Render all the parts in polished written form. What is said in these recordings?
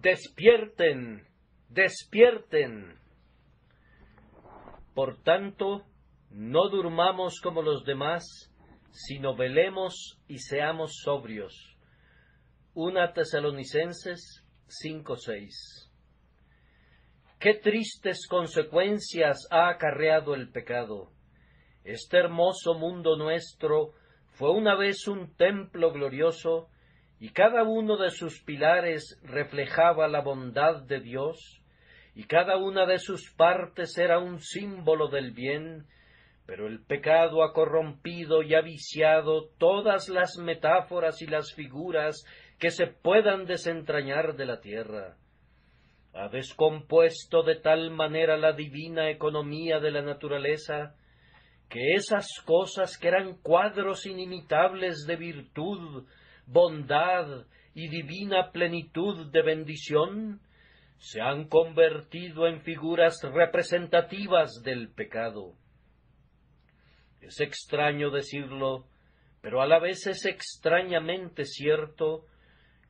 Despierten, despierten. Por tanto, no durmamos como los demás, sino velemos y seamos sobrios. 1 Tesalonicenses 5:6. Qué tristes consecuencias ha acarreado el pecado. Este hermoso mundo nuestro fue una vez un templo glorioso, y cada uno de sus pilares reflejaba la bondad de Dios, y cada una de sus partes era un símbolo del bien, pero el pecado ha corrompido y ha viciado todas las metáforas y las figuras que se puedan desentrañar de la tierra. Ha descompuesto de tal manera la divina economía de la naturaleza, que esas cosas que eran cuadros inimitables de virtud, bondad y divina plenitud de bendición, se han convertido en figuras representativas del pecado. Es extraño decirlo, pero a la vez es extrañamente cierto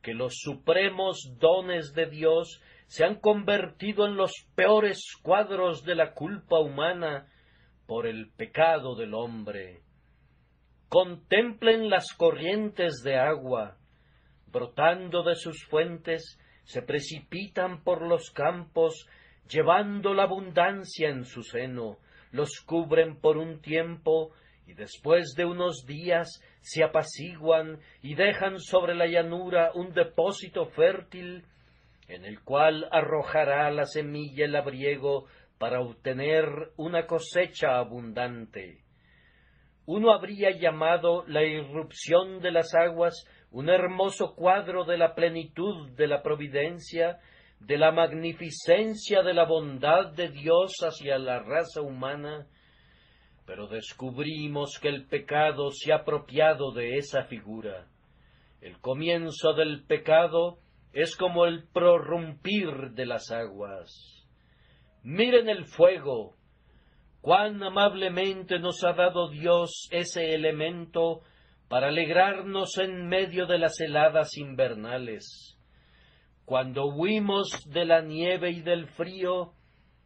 que los supremos dones de Dios se han convertido en los peores cuadros de la culpa humana por el pecado del hombre. Contemplen las corrientes de agua, brotando de sus fuentes, se precipitan por los campos, llevando la abundancia en su seno, los cubren por un tiempo, y después de unos días se apaciguan y dejan sobre la llanura un depósito fértil, en el cual arrojará la semilla el labriego para obtener una cosecha abundante. Uno habría llamado la irrupción de las aguas un hermoso cuadro de la plenitud de la providencia, de la magnificencia de la bondad de Dios hacia la raza humana, pero descubrimos que el pecado se ha apropiado de esa figura. El comienzo del pecado es como el prorrumpir de las aguas. Miren el fuego. Cuán amablemente nos ha dado Dios ese elemento para alegrarnos en medio de las heladas invernales. Cuando huimos de la nieve y del frío,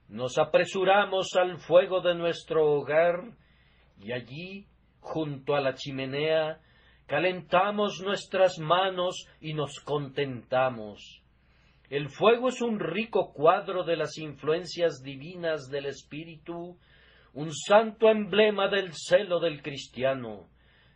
nos apresuramos al fuego de nuestro hogar, y allí, junto a la chimenea, calentamos nuestras manos y nos contentamos. El fuego es un rico cuadro de las influencias divinas del Espíritu, un santo emblema del celo del cristiano.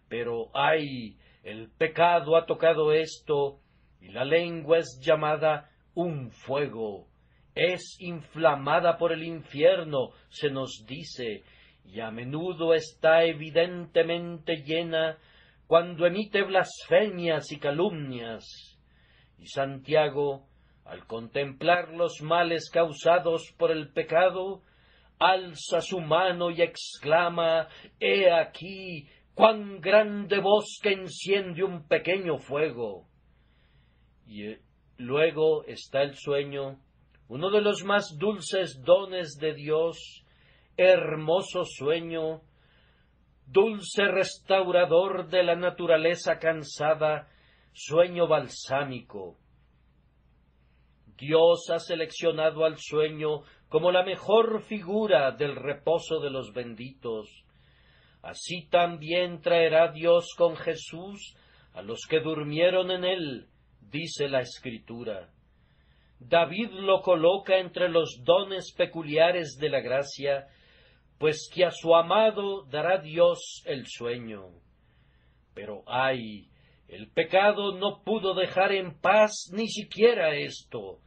Pero, ¡ay!, el pecado ha tocado esto, y la lengua es llamada un fuego, es inflamada por el infierno, se nos dice, y a menudo está evidentemente llena cuando emite blasfemias y calumnias. Y Santiago, al contemplar los males causados por el pecado, alza su mano y exclama, «He aquí cuán grande bosque enciende un pequeño fuego». Y luego está el sueño, uno de los más dulces dones de Dios, hermoso sueño, dulce restaurador de la naturaleza cansada, sueño balsámico. Dios ha seleccionado al sueño como la mejor figura del reposo de los benditos. Así también traerá Dios con Jesús a los que durmieron en él, dice la Escritura. David lo coloca entre los dones peculiares de la gracia, pues que a su amado dará Dios el sueño. Pero ¡ay!, el pecado no pudo dejar en paz ni siquiera esto.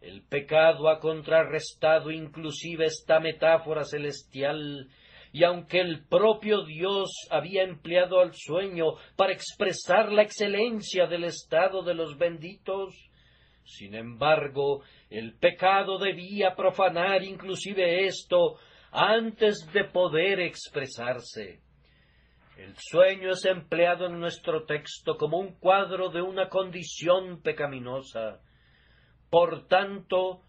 El pecado ha contrarrestado inclusive esta metáfora celestial, y aunque el propio Dios había empleado al sueño para expresar la excelencia del estado de los benditos, sin embargo, el pecado debía profanar inclusive esto antes de poder expresarse. El sueño es empleado en nuestro texto como un cuadro de una condición pecaminosa. Por tanto,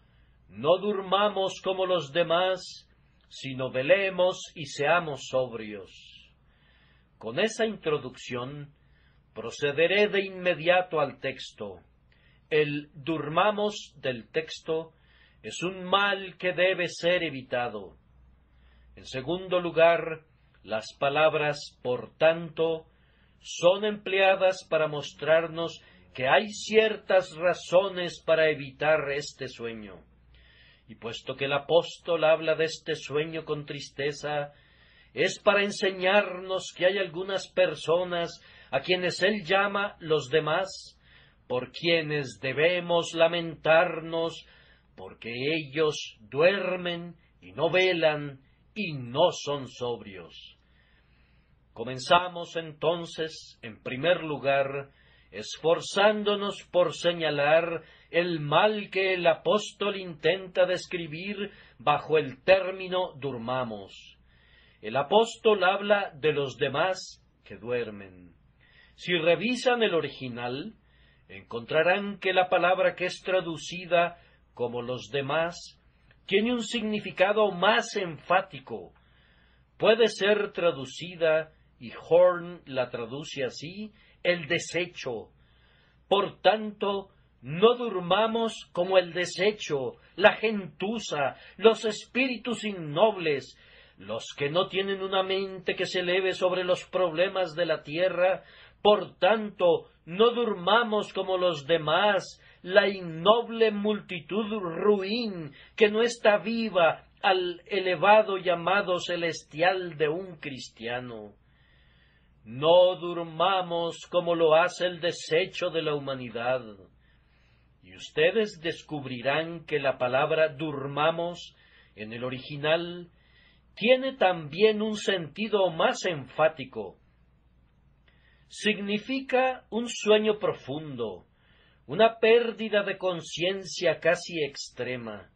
no durmamos como los demás, sino velemos y seamos sobrios. Con esa introducción, procederé de inmediato al texto. El durmamos del texto es un mal que debe ser evitado. En segundo lugar, las palabras por tanto son empleadas para mostrarnos que hay ciertas razones para evitar este sueño. Y puesto que el apóstol habla de este sueño con tristeza, es para enseñarnos que hay algunas personas a quienes él llama los demás, por quienes debemos lamentarnos, porque ellos duermen y no velan y no son sobrios. Comenzamos entonces, en primer lugar, esforzándonos por señalar el mal que el apóstol intenta describir bajo el término durmamos. El apóstol habla de los demás que duermen. Si revisan el original, encontrarán que la palabra que es traducida como los demás tiene un significado más enfático. Puede ser traducida, y Horn la traduce así, el desecho. Por tanto, no durmamos como el desecho, la gentuza, los espíritus innobles, los que no tienen una mente que se eleve sobre los problemas de la tierra. Por tanto, no durmamos como los demás, la innoble multitud ruin que no está viva al elevado llamado celestial de un cristiano. No durmamos como lo hace el desecho de la humanidad. Y ustedes descubrirán que la palabra durmamos en el original tiene también un sentido más enfático. Significa un sueño profundo, una pérdida de conciencia casi extrema,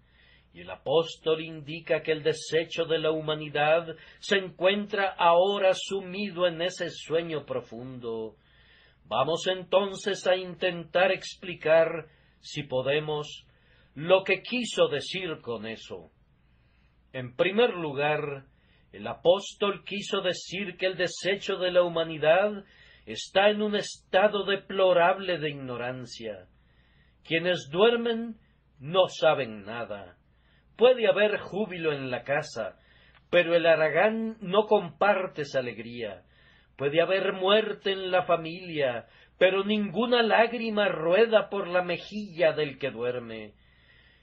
y el apóstol indica que el desecho de la humanidad se encuentra ahora sumido en ese sueño profundo. Vamos entonces a intentar explicar, si podemos, lo que quiso decir con eso. En primer lugar, el apóstol quiso decir que el desecho de la humanidad está en un estado deplorable de ignorancia. Quienes duermen no saben nada. Puede haber júbilo en la casa, pero el haragán no comparte esa alegría. Puede haber muerte en la familia, pero ninguna lágrima rueda por la mejilla del que duerme.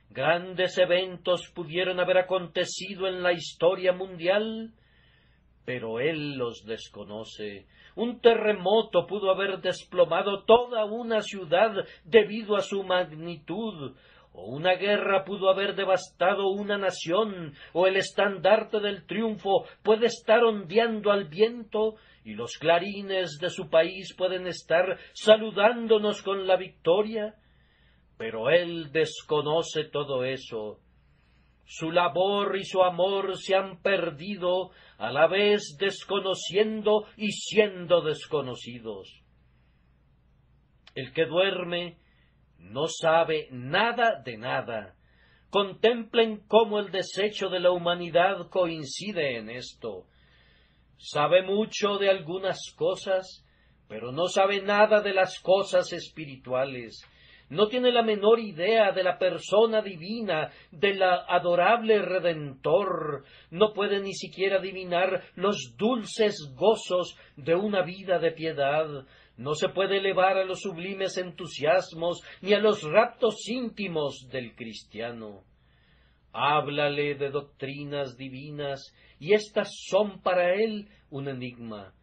Grandes eventos pudieron haber acontecido en la historia mundial, pero él los desconoce. Un terremoto pudo haber desplomado toda una ciudad debido a su magnitud, o una guerra pudo haber devastado una nación, o el estandarte del triunfo puede estar ondeando al viento, y los clarines de su país pueden estar saludándonos con la victoria. Pero él desconoce todo eso. Su labor y su amor se han perdido, a la vez desconociendo y siendo desconocidos. El que duerme no sabe nada de nada. Contemplen cómo el desecho de la humanidad coincide en esto. Sabe mucho de algunas cosas, pero no sabe nada de las cosas espirituales. No tiene la menor idea de la persona divina, del adorable Redentor. No puede ni siquiera adivinar los dulces gozos de una vida de piedad. No se puede elevar a los sublimes entusiasmos ni a los raptos íntimos del cristiano. Háblale de doctrinas divinas, y éstas son para él un enigma.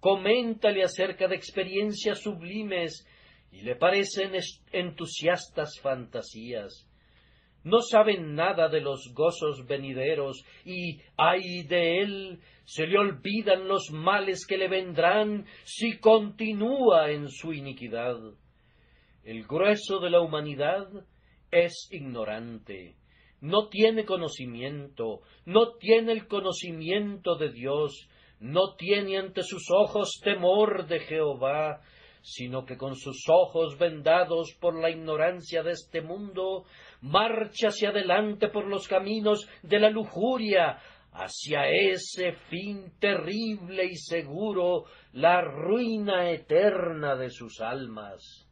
Coméntale acerca de experiencias sublimes, y le parecen entusiastas fantasías. No saben nada de los gozos venideros, y ¡ay de él! Se le olvidan los males que le vendrán si continúa en su iniquidad. El grueso de la humanidad es ignorante, no tiene conocimiento, no tiene el conocimiento de Dios, no tiene ante sus ojos temor de Jehová, sino que con sus ojos vendados por la ignorancia de este mundo, marcha hacia adelante por los caminos de la lujuria, hacia ese fin terrible y seguro, la ruina eterna de sus almas.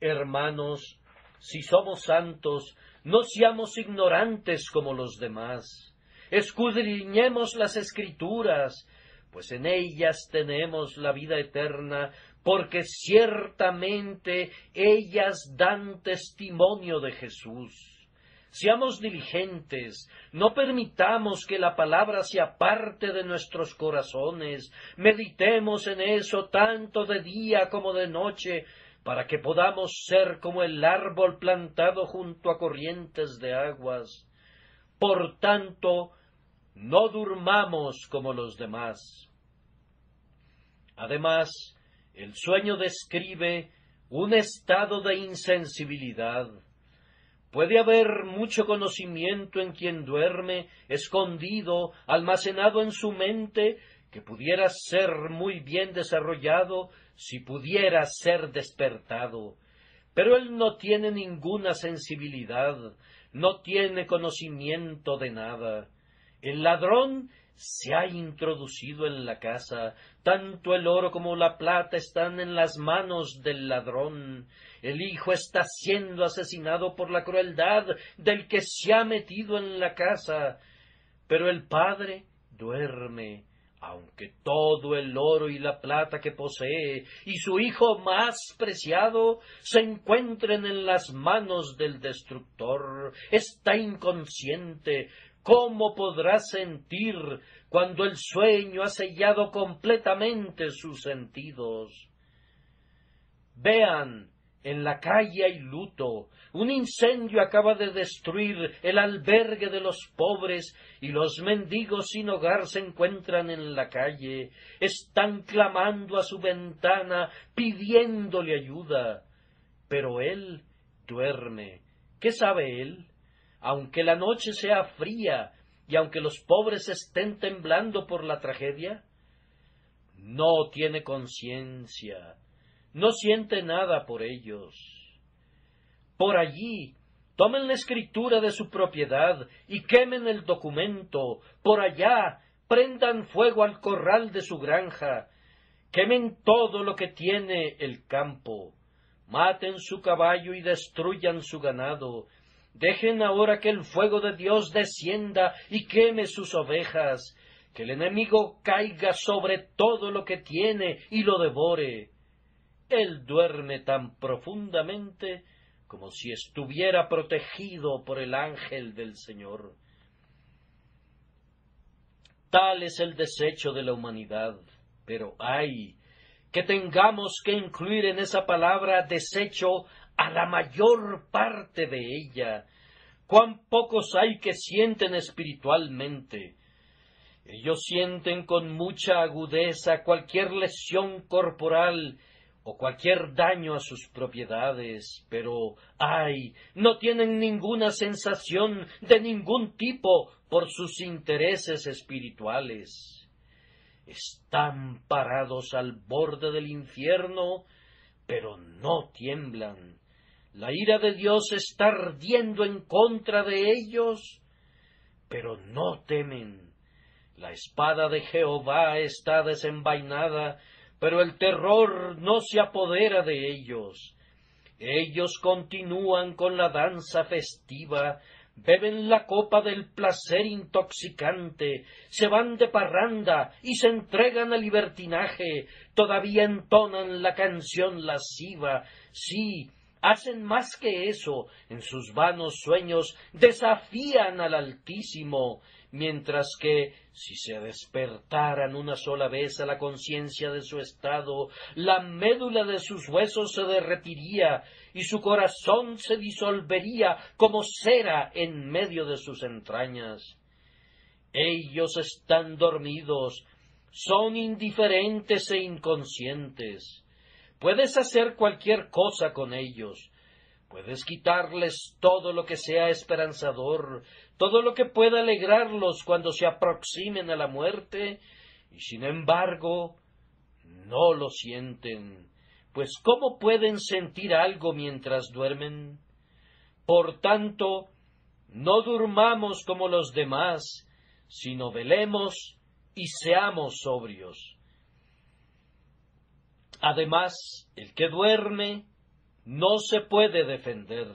Hermanos, si somos santos, no seamos ignorantes como los demás. Escudriñemos las Escrituras, pues en ellas tenemos la vida eterna, porque ciertamente ellas dan testimonio de Jesús. Seamos diligentes, no permitamos que la palabra se aparte de nuestros corazones, meditemos en eso tanto de día como de noche, para que podamos ser como el árbol plantado junto a corrientes de aguas. Por tanto, no durmamos como los demás. Además, el sueño describe un estado de insensibilidad. Puede haber mucho conocimiento en quien duerme, escondido, almacenado en su mente, que pudiera ser muy bien desarrollado si pudiera ser despertado. Pero él no tiene ninguna sensibilidad, no tiene conocimiento de nada. El ladrón se ha introducido en la casa, tanto el oro como la plata están en las manos del ladrón. El hijo está siendo asesinado por la crueldad del que se ha metido en la casa. Pero el padre duerme, aunque todo el oro y la plata que posee y su hijo más preciado se encuentren en las manos del destructor. Está inconsciente. ¿Cómo podrá sentir cuando el sueño ha sellado completamente sus sentidos? Vean, en la calle hay luto. Un incendio acaba de destruir el albergue de los pobres y los mendigos sin hogar se encuentran en la calle. Están clamando a su ventana, pidiéndole ayuda. Pero él duerme. ¿Qué sabe él? Aunque la noche sea fría y aunque los pobres estén temblando por la tragedia, no tiene conciencia, no siente nada por ellos. Por allí, tomen la escritura de su propiedad y quemen el documento. Por allá, prendan fuego al corral de su granja. Quemen todo lo que tiene el campo. Maten su caballo y destruyan su ganado. Dejen ahora que el fuego de Dios descienda y queme sus ovejas, que el enemigo caiga sobre todo lo que tiene y lo devore. Él duerme tan profundamente como si estuviera protegido por el ángel del Señor. Tal es el desecho de la humanidad, pero ay, que tengamos que incluir en esa palabra desecho a la mayor parte de ella. Cuán pocos hay que sienten espiritualmente. Ellos sienten con mucha agudeza cualquier lesión corporal o cualquier daño a sus propiedades, pero ¡ay!, no tienen ninguna sensación de ningún tipo por sus intereses espirituales. Están parados al borde del infierno, pero no tiemblan. La ira de Dios está ardiendo en contra de ellos, pero no temen. La espada de Jehová está desenvainada, pero el terror no se apodera de ellos. Ellos continúan con la danza festiva, beben la copa del placer intoxicante, se van de parranda y se entregan al libertinaje, todavía entonan la canción lasciva. Sí, hacen más que eso, en sus vanos sueños desafían al Altísimo, mientras que, si se despertaran una sola vez a la conciencia de su estado, la médula de sus huesos se derretiría y su corazón se disolvería como cera en medio de sus entrañas. Ellos están dormidos, son indiferentes e inconscientes. Puedes hacer cualquier cosa con ellos. Puedes quitarles todo lo que sea esperanzador, todo lo que pueda alegrarlos cuando se aproximen a la muerte, y sin embargo no lo sienten, pues ¿cómo pueden sentir algo mientras duermen? Por tanto, no durmamos como los demás, sino velemos y seamos sobrios. Además, el que duerme no se puede defender.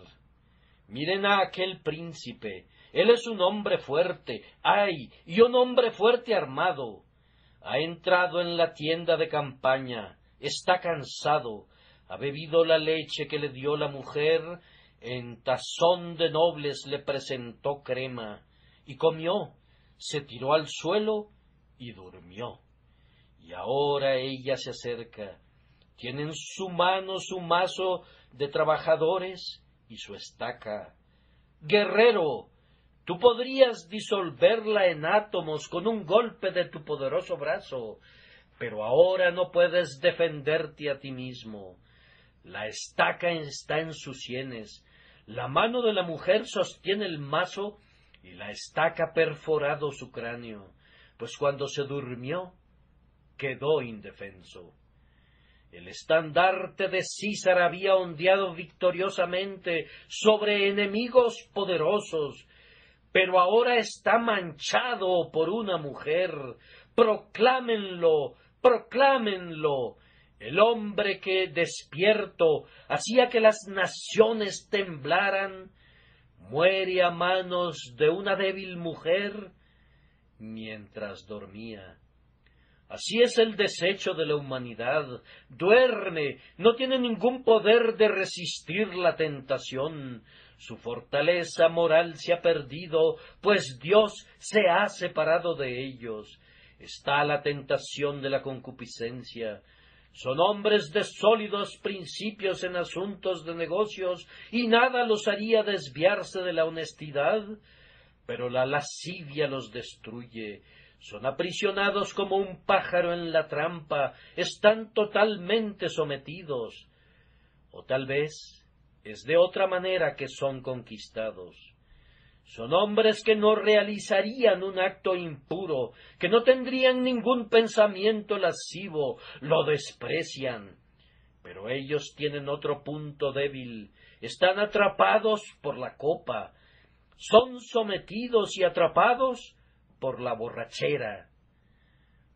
Miren a aquel príncipe. Él es un hombre fuerte. ¡Ay! Y un hombre fuerte armado. Ha entrado en la tienda de campaña. Está cansado. Ha bebido la leche que le dio la mujer. En tazón de nobles le presentó crema. Y comió. Se tiró al suelo y durmió. Y ahora ella se acerca. Tiene en su mano su mazo de trabajadores y su estaca. Guerrero, tú podrías disolverla en átomos con un golpe de tu poderoso brazo, pero ahora no puedes defenderte a ti mismo. La estaca está en sus sienes, la mano de la mujer sostiene el mazo y la estaca ha perforado su cráneo, pues cuando se durmió quedó indefenso. El estandarte de César había ondeado victoriosamente sobre enemigos poderosos, pero ahora está manchado por una mujer. ¡Proclámenlo! ¡Proclámenlo! El hombre que, despierto, hacía que las naciones temblaran, muere a manos de una débil mujer mientras dormía. Así es el desecho de la humanidad. Duerme, no tiene ningún poder de resistir la tentación. Su fortaleza moral se ha perdido, pues Dios se ha separado de ellos. Está la tentación de la concupiscencia. Son hombres de sólidos principios en asuntos de negocios, y nada los haría desviarse de la honestidad, pero la lascivia los destruye. Son aprisionados como un pájaro en la trampa, están totalmente sometidos. O tal vez es de otra manera que son conquistados. Son hombres que no realizarían un acto impuro, que no tendrían ningún pensamiento lascivo, lo desprecian. Pero ellos tienen otro punto débil, están atrapados por la copa, son sometidos y atrapados por la borrachera.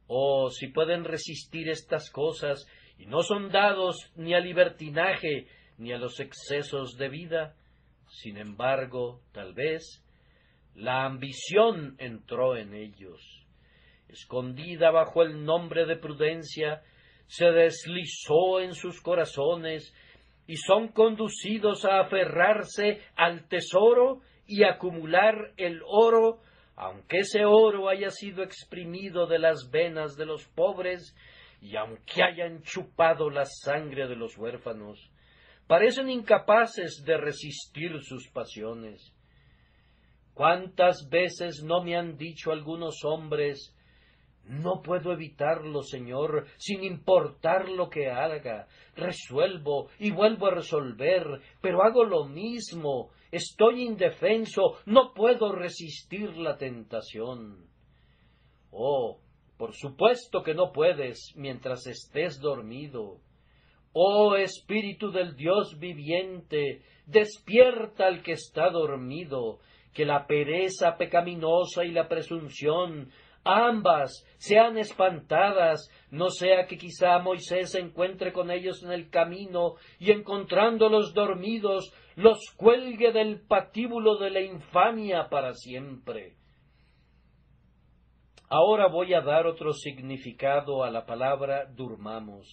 Oh, si pueden resistir estas cosas, y no son dados ni al libertinaje, ni a los excesos de vida, sin embargo, tal vez, la ambición entró en ellos. Escondida bajo el nombre de prudencia, se deslizó en sus corazones, y son conducidos a aferrarse al tesoro y acumular el oro, aunque ese oro haya sido exprimido de las venas de los pobres, y aunque hayan chupado la sangre de los huérfanos, parecen incapaces de resistir sus pasiones. ¿Cuántas veces no me han dicho algunos hombres, no puedo evitarlo, Señor, sin importar lo que haga, resuelvo y vuelvo a resolver, pero hago lo mismo, estoy indefenso, no puedo resistir la tentación? Oh, por supuesto que no puedes mientras estés dormido. Oh, Espíritu del Dios viviente, despierta al que está dormido, que la pereza pecaminosa y la presunción, ambas sean espantadas, no sea que quizá Moisés se encuentre con ellos en el camino y encontrándolos dormidos, los cuelgue del patíbulo de la infamia para siempre. Ahora voy a dar otro significado a la palabra durmamos.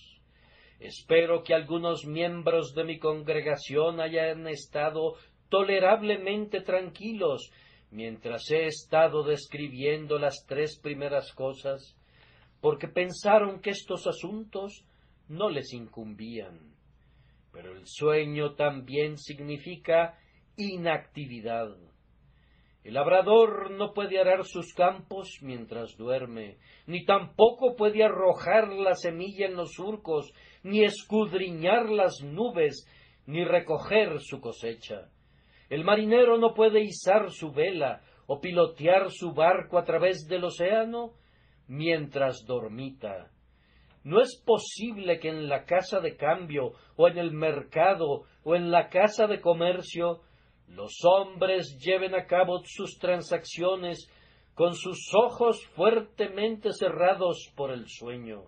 Espero que algunos miembros de mi congregación hayan estado tolerablemente tranquilos mientras he estado describiendo las tres primeras cosas, porque pensaron que estos asuntos no les incumbían. Pero el sueño también significa inactividad. El labrador no puede arar sus campos mientras duerme, ni tampoco puede arrojar la semilla en los surcos, ni escudriñar las nubes, ni recoger su cosecha. El marinero no puede izar su vela o pilotear su barco a través del océano mientras dormita. No es posible que en la casa de cambio o en el mercado o en la casa de comercio los hombres lleven a cabo sus transacciones con sus ojos fuertemente cerrados por el sueño.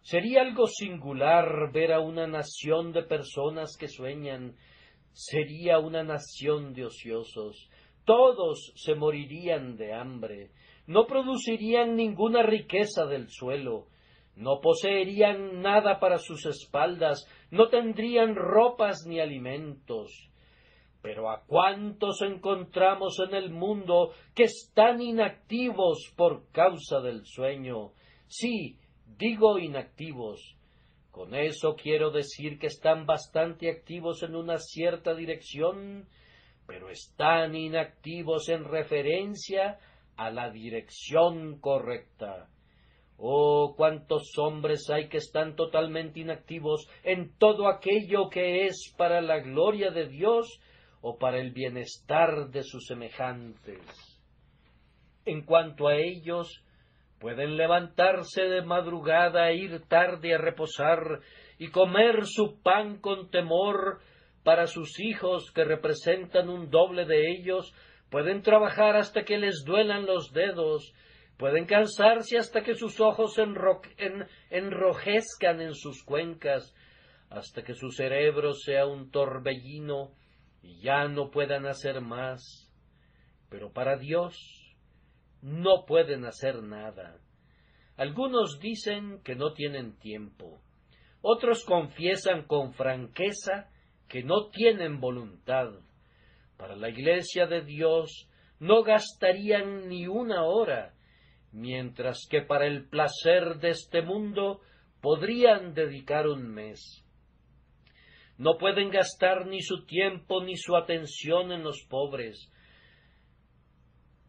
Sería algo singular ver a una nación de personas que sueñan. sería una nación de ociosos, todos se morirían de hambre, no producirían ninguna riqueza del suelo, no poseerían nada para sus espaldas, no tendrían ropas ni alimentos. Pero ¿a cuántos encontramos en el mundo que están inactivos por causa del sueño? Sí, digo inactivos. Con eso quiero decir que están bastante activos en una cierta dirección, pero están inactivos en referencia a la dirección correcta. Oh, cuántos hombres hay que están totalmente inactivos en todo aquello que es para la gloria de Dios o para el bienestar de sus semejantes. En cuanto a ellos, pueden levantarse de madrugada e ir tarde a reposar y comer su pan con temor. Para sus hijos, que representan un doble de ellos, pueden trabajar hasta que les duelan los dedos, pueden cansarse hasta que sus ojos enrojezcan en sus cuencas, hasta que su cerebro sea un torbellino y ya no puedan hacer más. Pero para Dios no pueden hacer nada. Algunos dicen que no tienen tiempo, otros confiesan con franqueza que no tienen voluntad. Para la Iglesia de Dios no gastarían ni una hora, mientras que para el placer de este mundo podrían dedicar un mes. No pueden gastar ni su tiempo ni su atención en los pobres.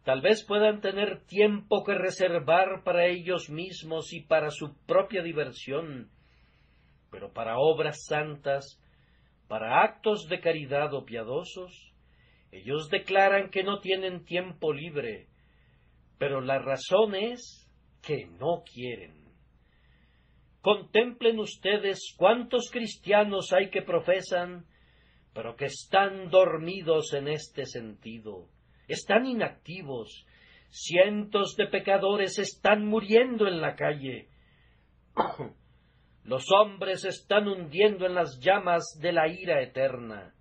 Tal vez puedan tener tiempo que reservar para ellos mismos y para su propia diversión, pero para obras santas, para actos de caridad o piadosos, ellos declaran que no tienen tiempo libre, pero la razón es que no quieren. Contemplen ustedes cuántos cristianos hay que profesan, pero que están dormidos en este sentido, están inactivos. Cientos de pecadores están muriendo en la calle. Los hombres están hundiendo en las llamas de la ira eterna.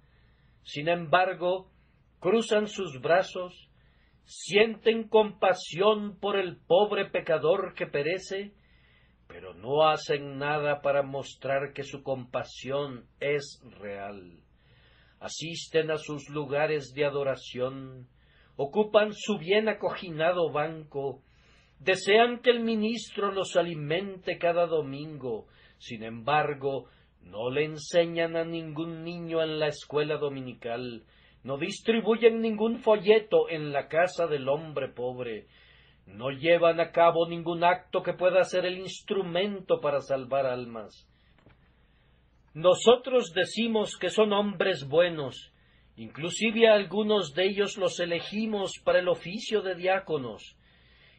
Sin embargo, cruzan sus brazos, sienten compasión por el pobre pecador que perece, pero no hacen nada para mostrar que su compasión es real. Asisten a sus lugares de adoración, ocupan su bien acoginado banco, desean que el ministro los alimente cada domingo. Sin embargo, no le enseñan a ningún niño en la escuela dominical, no distribuyen ningún folleto en la casa del hombre pobre, no llevan a cabo ningún acto que pueda ser el instrumento para salvar almas. Nosotros decimos que son hombres buenos, inclusive a algunos de ellos los elegimos para el oficio de diáconos,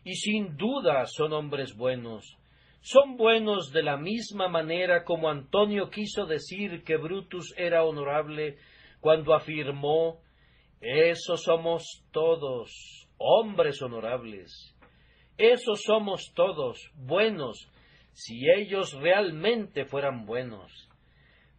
y sin duda son hombres buenos. Son buenos de la misma manera como Antonio quiso decir que Brutus era honorable cuando afirmó: «Eso somos todos, hombres honorables. Eso somos todos, buenos, si ellos realmente fueran buenos».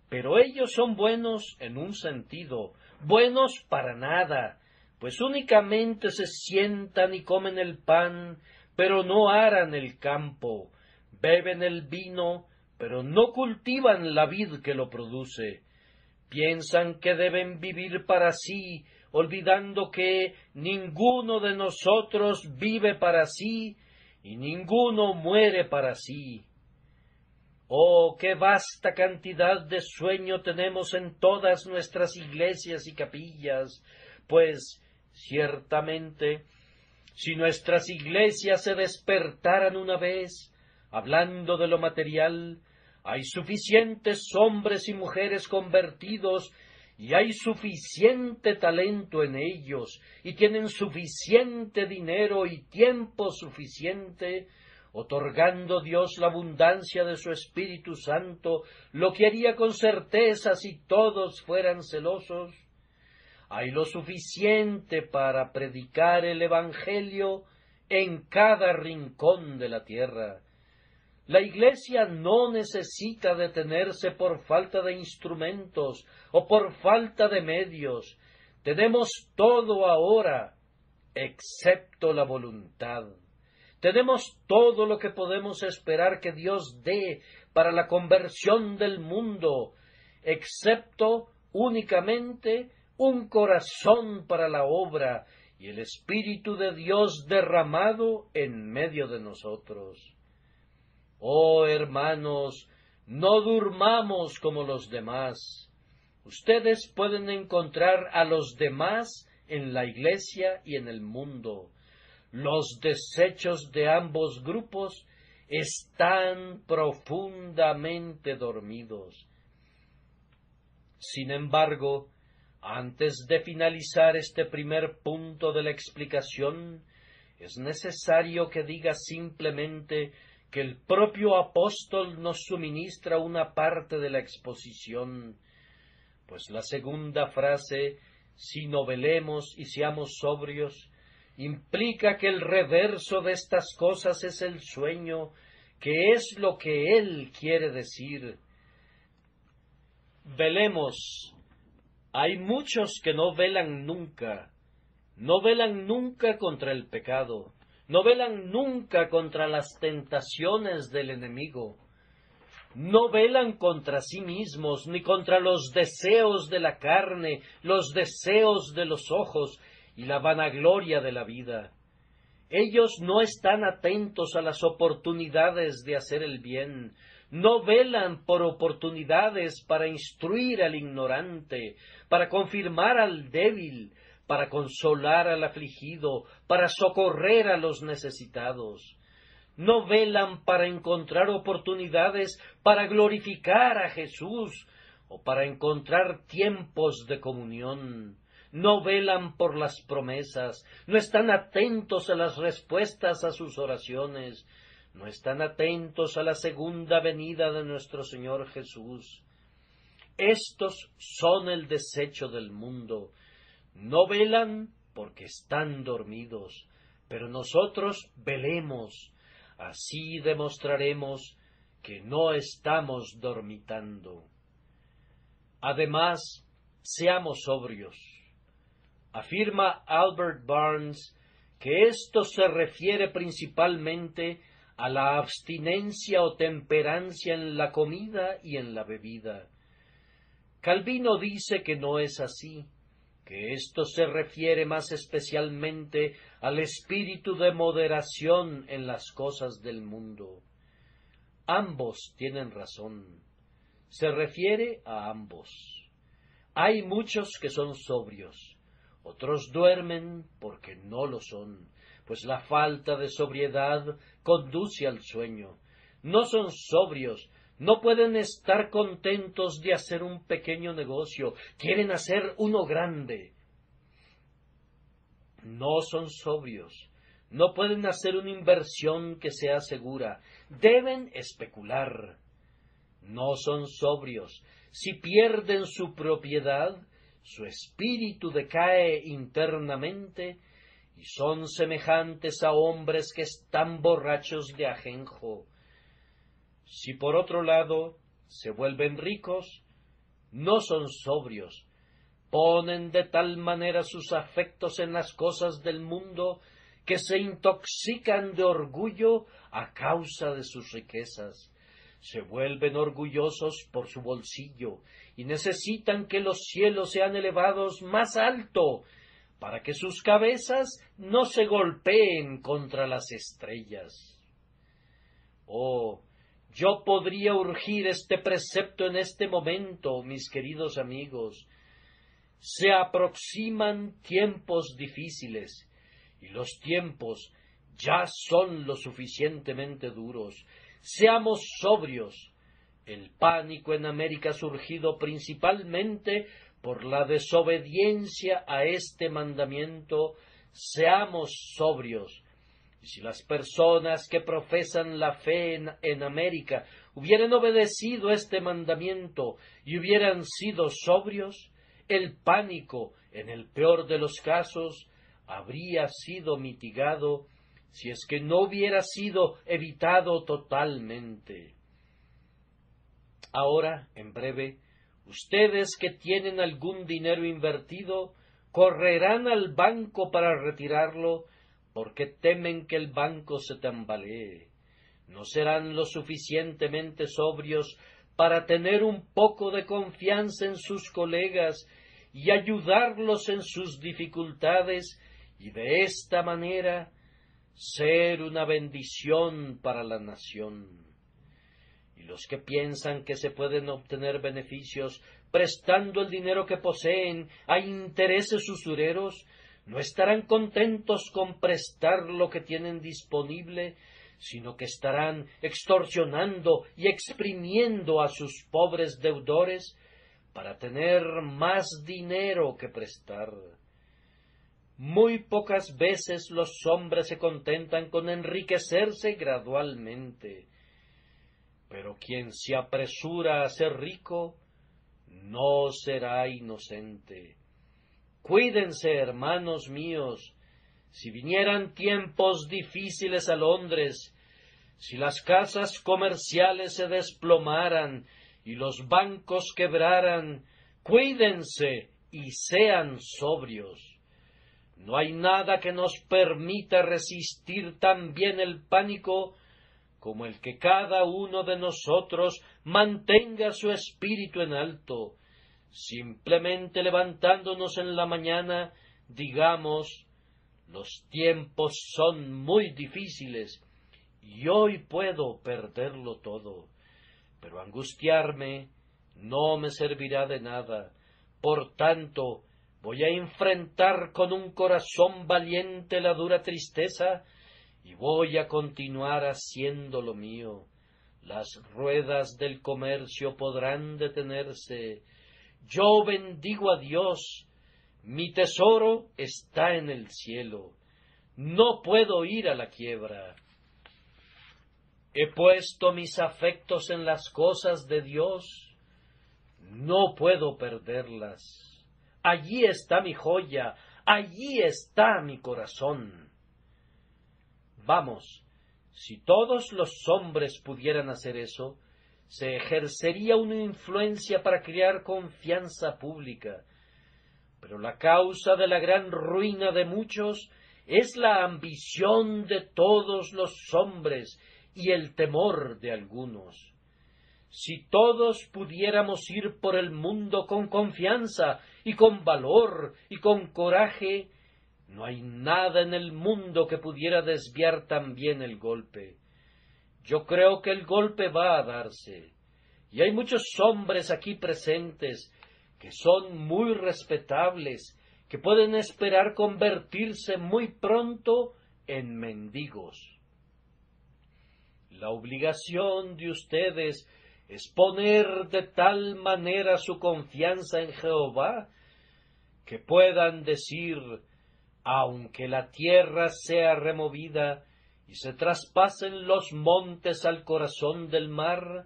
Pero ellos son buenos en un sentido, buenos para nada, pues únicamente se sientan y comen el pan, pero no aran el campo. Beben el vino, pero no cultivan la vid que lo produce. Piensan que deben vivir para sí, olvidando que ninguno de nosotros vive para sí y ninguno muere para sí. ¡Oh, qué vasta cantidad de sueño tenemos en todas nuestras iglesias y capillas! Pues, ciertamente, si nuestras iglesias se despertaran una vez, hablando de lo material, hay suficientes hombres y mujeres convertidos, y hay suficiente talento en ellos, y tienen suficiente dinero y tiempo suficiente, otorgando Dios la abundancia de su Espíritu Santo, lo que haría con certeza si todos fueran celosos. Hay lo suficiente para predicar el Evangelio en cada rincón de la tierra. La Iglesia no necesita detenerse por falta de instrumentos o por falta de medios. Tenemos todo ahora, excepto la voluntad. Tenemos todo lo que podemos esperar que Dios dé para la conversión del mundo, excepto únicamente un corazón para la obra y el Espíritu de Dios derramado en medio de nosotros. Oh, hermanos, no durmamos como los demás. Ustedes pueden encontrar a los demás en la Iglesia y en el mundo. Los desechos de ambos grupos están profundamente dormidos. Sin embargo, antes de finalizar este primer punto de la explicación, es necesario que diga simplemente que el propio apóstol nos suministra una parte de la exposición, pues la segunda frase, si no velemos y seamos sobrios, implica que el reverso de estas cosas es el sueño, que es lo que él quiere decir. Velemos. Hay muchos que no velan nunca contra el pecado, no velan nunca contra las tentaciones del enemigo, no velan contra sí mismos, ni contra los deseos de la carne, los deseos de los ojos y la vanagloria de la vida. Ellos no están atentos a las oportunidades de hacer el bien, no velan por oportunidades para instruir al ignorante, para confirmar al débil, para consolar al afligido, para socorrer a los necesitados. No velan para encontrar oportunidades para glorificar a Jesús o para encontrar tiempos de comunión. No velan por las promesas, no están atentos a las respuestas a sus oraciones, no están atentos a la segunda venida de nuestro Señor Jesús. Estos son el desecho del mundo. No velan porque están dormidos, pero nosotros velemos. Así demostraremos que no estamos dormitando. Además, seamos sobrios. Afirma Albert Barnes que esto se refiere principalmente a la abstinencia o temperancia en la comida y en la bebida. Calvino dice que no es así, que esto se refiere más especialmente al espíritu de moderación en las cosas del mundo. Ambos tienen razón. Se refiere a ambos. Hay muchos que son sobrios, otros duermen porque no lo son, pues la falta de sobriedad conduce al sueño. No son sobrios, no pueden estar contentos de hacer un pequeño negocio, quieren hacer uno grande. No son sobrios, no pueden hacer una inversión que sea segura, deben especular. No son sobrios, si pierden su propiedad, su espíritu decae internamente, y son semejantes a hombres que están borrachos de ajenjo. Si por otro lado se vuelven ricos, no son sobrios, ponen de tal manera sus afectos en las cosas del mundo que se intoxican de orgullo a causa de sus riquezas. Se vuelven orgullosos por su bolsillo y necesitan que los cielos sean elevados más alto para que sus cabezas no se golpeen contra las estrellas. Oh, yo podría urgir este precepto en este momento, mis queridos amigos. Se aproximan tiempos difíciles, y los tiempos ya son lo suficientemente duros. Seamos sobrios. El pánico en América ha surgido principalmente por la desobediencia a este mandamiento. Seamos sobrios. Y si las personas que profesan la fe en América hubieran obedecido este mandamiento y hubieran sido sobrios, el pánico, en el peor de los casos, habría sido mitigado si es que no hubiera sido evitado totalmente. Ahora, en breve, ustedes que tienen algún dinero invertido, correrán al banco para retirarlo, porque temen que el banco se tambalee. No serán lo suficientemente sobrios para tener un poco de confianza en sus colegas y ayudarlos en sus dificultades, y de esta manera ser una bendición para la nación. Y los que piensan que se pueden obtener beneficios prestando el dinero que poseen a intereses usureros, no estarán contentos con prestar lo que tienen disponible, sino que estarán extorsionando y exprimiendo a sus pobres deudores para tener más dinero que prestar. Muy pocas veces los hombres se contentan con enriquecerse gradualmente, pero quien se apresura a ser rico no será inocente. Cuídense, hermanos míos, si vinieran tiempos difíciles a Londres, si las casas comerciales se desplomaran y los bancos quebraran, cuídense y sean sobrios. No hay nada que nos permita resistir tan bien el pánico como el que cada uno de nosotros mantenga su espíritu en alto. Simplemente levantándonos en la mañana, digamos, los tiempos son muy difíciles y hoy puedo perderlo todo, pero angustiarme no me servirá de nada. Por tanto, voy a enfrentar con un corazón valiente la dura tristeza y voy a continuar haciendo lo mío. Las ruedas del comercio podrán detenerse. Yo bendigo a Dios. Mi tesoro está en el cielo. No puedo ir a la quiebra. He puesto mis afectos en las cosas de Dios. No puedo perderlas. Allí está mi joya. Allí está mi corazón. Vamos, si todos los hombres pudieran hacer eso, se ejercería una influencia para crear confianza pública. Pero la causa de la gran ruina de muchos es la ambición de todos los hombres y el temor de algunos. Si todos pudiéramos ir por el mundo con confianza y con valor y con coraje, no hay nada en el mundo que pudiera desviar tan bien el golpe. Yo creo que el golpe va a darse, y hay muchos hombres aquí presentes que son muy respetables, que pueden esperar convertirse muy pronto en mendigos. La obligación de ustedes es poner de tal manera su confianza en Jehová, que puedan decir, aunque la tierra sea removida y se traspasen los montes al corazón del mar,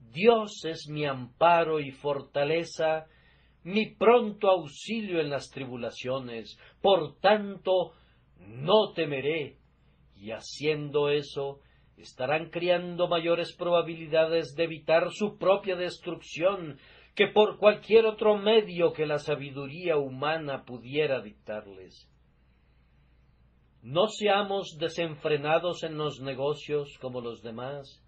Dios es mi amparo y fortaleza, mi pronto auxilio en las tribulaciones. Por tanto, no temeré. Y haciendo eso, estarán creando mayores probabilidades de evitar su propia destrucción que por cualquier otro medio que la sabiduría humana pudiera dictarles. No seamos desenfrenados en los negocios como los demás,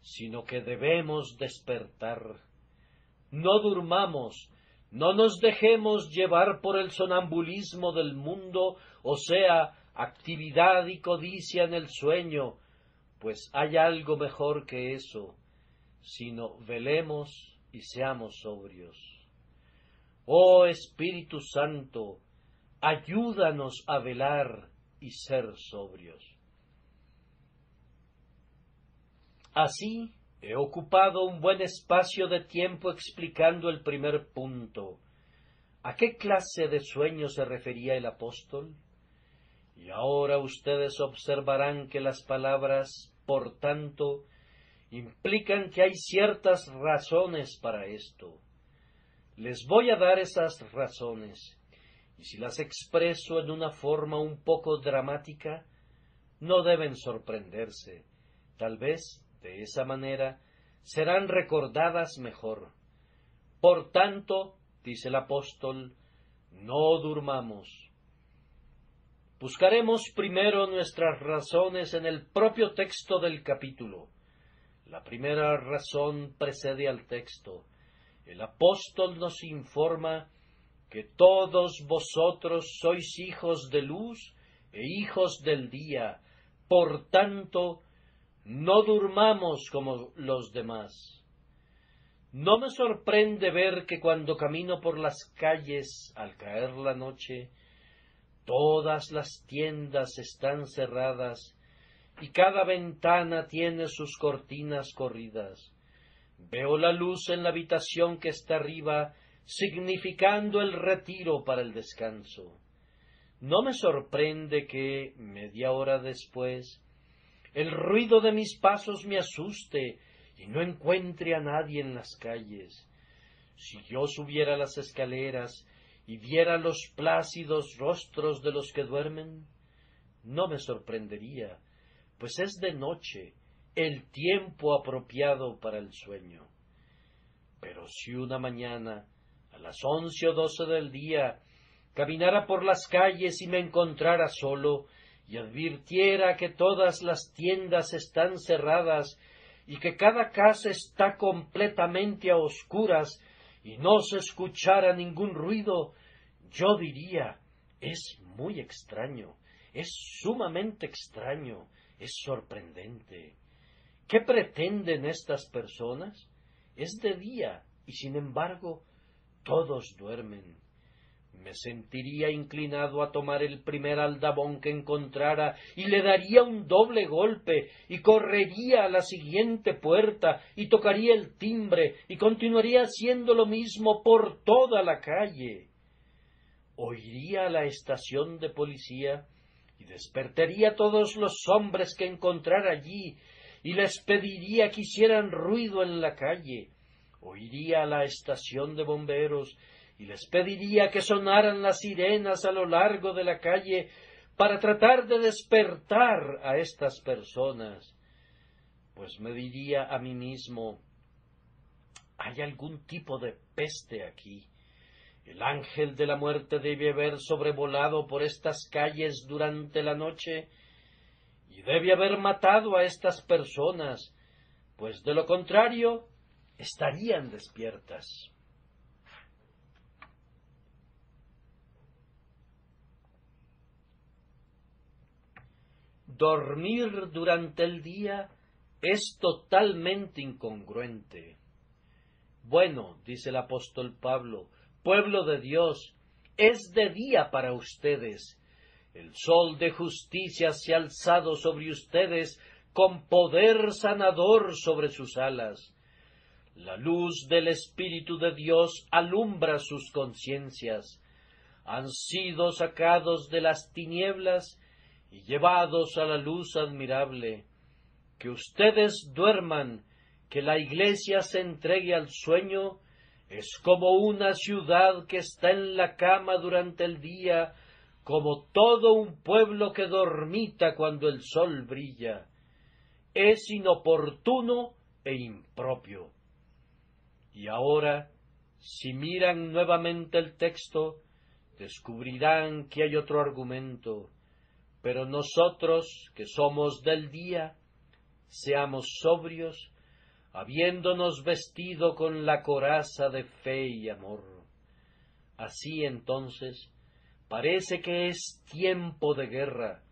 sino que debemos despertar. No durmamos, no nos dejemos llevar por el sonambulismo del mundo, o sea, actividad y codicia en el sueño, pues hay algo mejor que eso, sino velemos y seamos sobrios. Oh Espíritu Santo, ayúdanos a velar y ser sobrios. Así, he ocupado un buen espacio de tiempo explicando el primer punto. ¿A qué clase de sueño se refería el apóstol? Y ahora ustedes observarán que las palabras, por tanto, implican que hay ciertas razones para esto. Les voy a dar esas razones, y si las expreso en una forma un poco dramática, no deben sorprenderse. Tal vez, de esa manera, serán recordadas mejor. Por tanto, dice el apóstol, no durmamos. Buscaremos primero nuestras razones en el propio texto del capítulo. La primera razón precede al texto. El apóstol nos informa que todos vosotros sois hijos de luz e hijos del día. Por tanto, no durmamos como los demás. No me sorprende ver que cuando camino por las calles al caer la noche, todas las tiendas están cerradas y cada ventana tiene sus cortinas corridas. Veo la luz en la habitación que está arriba, significando el retiro para el descanso. No me sorprende que, media hora después, el ruido de mis pasos me asuste y no encuentre a nadie en las calles. Si yo subiera las escaleras y viera los plácidos rostros de los que duermen, no me sorprendería, pues es de noche, el tiempo apropiado para el sueño. Pero si una mañana, a las 11 o 12 del día, caminara por las calles y me encontrara solo, y advirtiera que todas las tiendas están cerradas, y que cada casa está completamente a oscuras, y no se escuchara ningún ruido, yo diría, es muy extraño, es sumamente extraño, es sorprendente. ¿Qué pretenden estas personas? Es de día, y sin embargo, todos duermen. Me sentiría inclinado a tomar el primer aldabón que encontrara, y le daría un doble golpe, y correría a la siguiente puerta, y tocaría el timbre, y continuaría haciendo lo mismo por toda la calle. O iría a la estación de policía, y despertaría a todos los hombres que encontrara allí, y les pediría que hicieran ruido en la calle. O iría a la estación de bomberos, y les pediría que sonaran las sirenas a lo largo de la calle para tratar de despertar a estas personas. Pues me diría a mí mismo, hay algún tipo de peste aquí. El ángel de la muerte debe haber sobrevolado por estas calles durante la noche y debe haber matado a estas personas, pues de lo contrario estarían despiertas. Dormir durante el día es totalmente incongruente. Bueno, dice el apóstol Pablo, pueblo de Dios, es de día para ustedes. El sol de justicia se ha alzado sobre ustedes con poder sanador sobre sus alas. La luz del Espíritu de Dios alumbra sus conciencias. Han sido sacados de las tinieblas y llevados a la luz admirable. Que ustedes duerman, que la iglesia se entregue al sueño, es como una ciudad que está en la cama durante el día, como todo un pueblo que dormita cuando el sol brilla. Es inoportuno e impropio. Y ahora, si miran nuevamente el texto, descubrirán que hay otro argumento. Pero nosotros, que somos del día, seamos sobrios, habiéndonos vestido con la coraza de fe y amor. Así entonces, parece que es tiempo de guerra,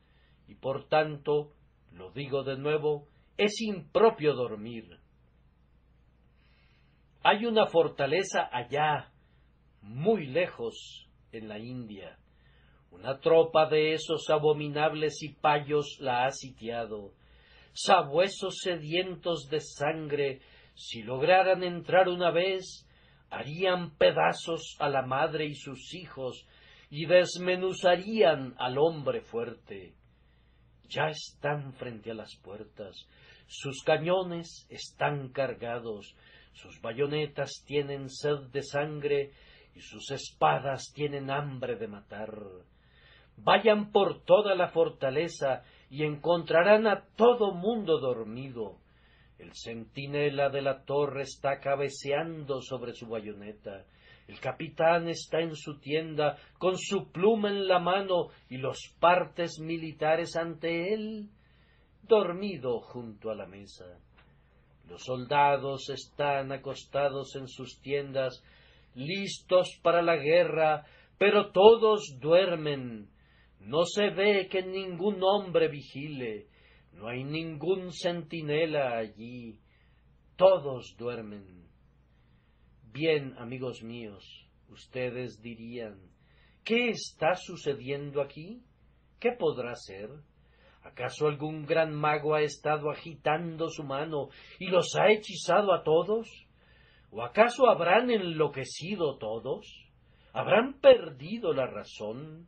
y por tanto, lo digo de nuevo, es impropio dormir. Hay una fortaleza allá, muy lejos, en la India. Una tropa de esos abominables cipayos la ha sitiado. Sabuesos sedientos de sangre, si lograran entrar una vez, harían pedazos a la madre y sus hijos, y desmenuzarían al hombre fuerte. Ya están frente a las puertas, sus cañones están cargados, sus bayonetas tienen sed de sangre, y sus espadas tienen hambre de matar. Vayan por toda la fortaleza y encontrarán a todo mundo dormido. El centinela de la torre está cabeceando sobre su bayoneta. El capitán está en su tienda con su pluma en la mano y los partes militares ante él, dormido junto a la mesa. Los soldados están acostados en sus tiendas, listos para la guerra, pero todos duermen. No se ve que ningún hombre vigile, no hay ningún centinela allí, todos duermen. Bien, amigos míos, ustedes dirían, ¿qué está sucediendo aquí? ¿Qué podrá ser? ¿Acaso algún gran mago ha estado agitando su mano y los ha hechizado a todos? ¿O acaso habrán enloquecido todos? ¿Habrán perdido la razón?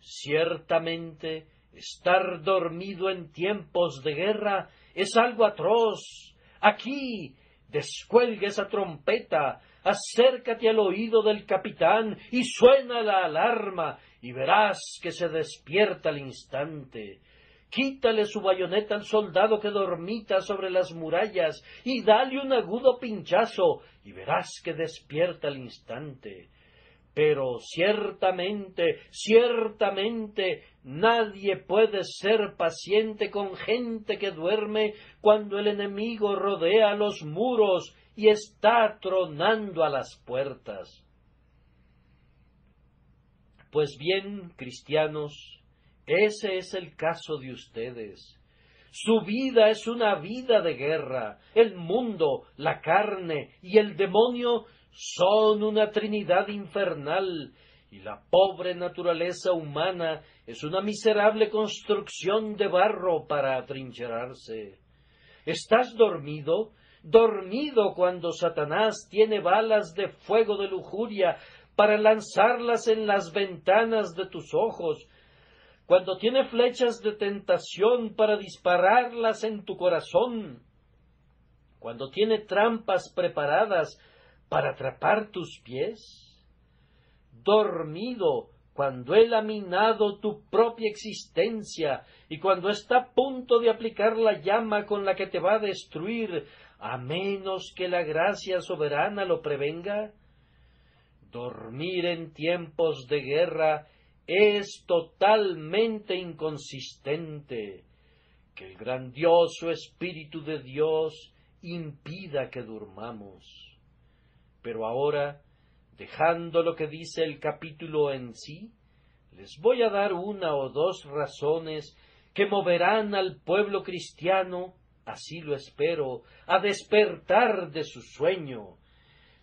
Ciertamente, estar dormido en tiempos de guerra es algo atroz. Aquí, descuelga esa trompeta, acércate al oído del capitán y suena la alarma, y verás que se despierta al instante. Quítale su bayoneta al soldado que dormita sobre las murallas y dale un agudo pinchazo, y verás que despierta al instante. Pero ciertamente, ciertamente, nadie puede ser paciente con gente que duerme cuando el enemigo rodea los muros y está tronando a las puertas. Pues bien, cristianos, ese es el caso de ustedes. Su vida es una vida de guerra. El mundo, la carne y el demonio son una trinidad infernal, y la pobre naturaleza humana es una miserable construcción de barro para atrincherarse. ¿Estás dormido? Dormido cuando Satanás tiene balas de fuego de lujuria para lanzarlas en las ventanas de tus ojos, cuando tiene flechas de tentación para dispararlas en tu corazón, cuando tiene trampas preparadas para atrapar tus pies, dormido cuando él ha minado tu propia existencia y cuando está a punto de aplicar la llama con la que te va a destruir, a menos que la gracia soberana lo prevenga. Dormir en tiempos de guerra es totalmente inconsistente. Que el grandioso Espíritu de Dios impida que durmamos. Pero ahora, dejando lo que dice el capítulo en sí, les voy a dar una o dos razones que moverán al pueblo cristiano, así lo espero, a despertar de su sueño.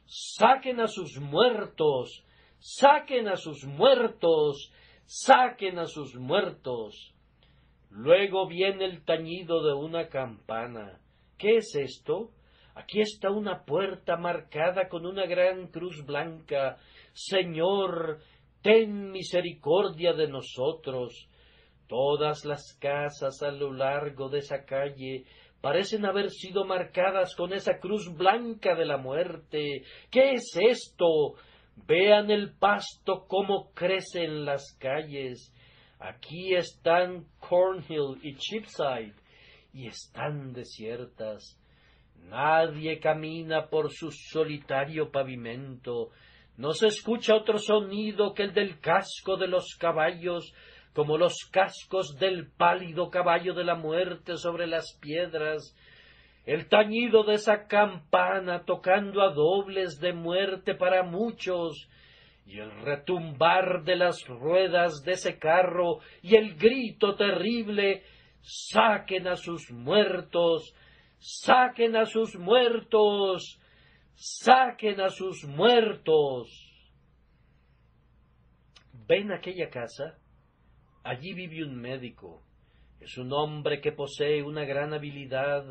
¡Saquen a sus muertos! ¡Saquen a sus muertos! ¡Saquen a sus muertos! Luego viene el tañido de una campana. ¿Qué es esto? Aquí está una puerta marcada con una gran cruz blanca. Señor, ten misericordia de nosotros. Todas las casas a lo largo de esa calle parecen haber sido marcadas con esa cruz blanca de la muerte. ¿Qué es esto? Vean el pasto cómo crece en las calles. Aquí están Cornhill y Cheapside, y están desiertas. Nadie camina por su solitario pavimento, no se escucha otro sonido que el del casco de los caballos, como los cascos del pálido caballo de la muerte sobre las piedras, el tañido de esa campana tocando a dobles de muerte para muchos, y el retumbar de las ruedas de ese carro, y el grito terrible, ¡saquen a sus muertos! ¡Saquen a sus muertos! ¡Saquen a sus muertos! ¿Ven aquella casa? Allí vive un médico. Es un hombre que posee una gran habilidad,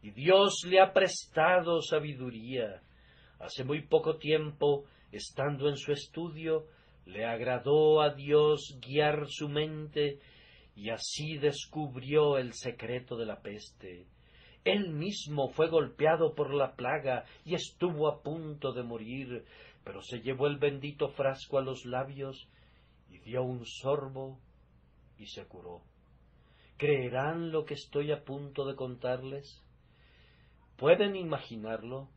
y Dios le ha prestado sabiduría. Hace muy poco tiempo, estando en su estudio, le agradó a Dios guiar su mente, y así descubrió el secreto de la peste. Él mismo fue golpeado por la plaga y estuvo a punto de morir, pero se llevó el bendito frasco a los labios y dio un sorbo y se curó. ¿Creerán lo que estoy a punto de contarles? ¿Pueden imaginarlo?